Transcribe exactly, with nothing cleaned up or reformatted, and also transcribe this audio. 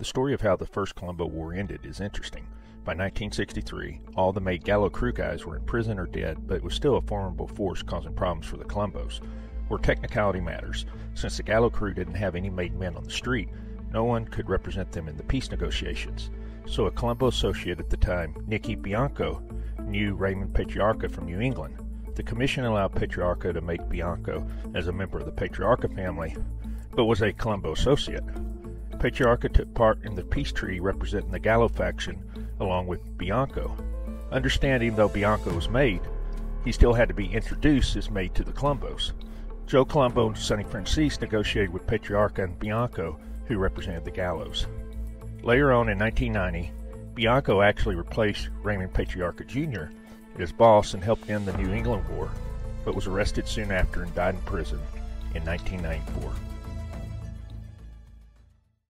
The story of how the First Colombo War ended is interesting. By nineteen sixty-three, all the made Gallo Crew guys were in prison or dead, but it was still a formidable force causing problems for the Colombos. Where technicality matters, since the Gallo Crew didn't have any made men on the street, no one could represent them in the peace negotiations. So a Colombo associate at the time, Nicky Bianco, knew Raymond Patriarca from New England. The Commission allowed Patriarca to make Bianco as a member of the Patriarca family, but was a Colombo associate. Patriarca took part in the peace treaty representing the Gallo faction, along with Bianco. Understanding though Bianco was made, he still had to be introduced as made to the Colombos. Joe Colombo and Sonny Franzese negotiated with Patriarca and Bianco, who represented the Gallos. Later on in nineteen ninety, Bianco actually replaced Raymond Patriarca Junior as boss and helped end the New England War, but was arrested soon after and died in prison in nineteen ninety-four.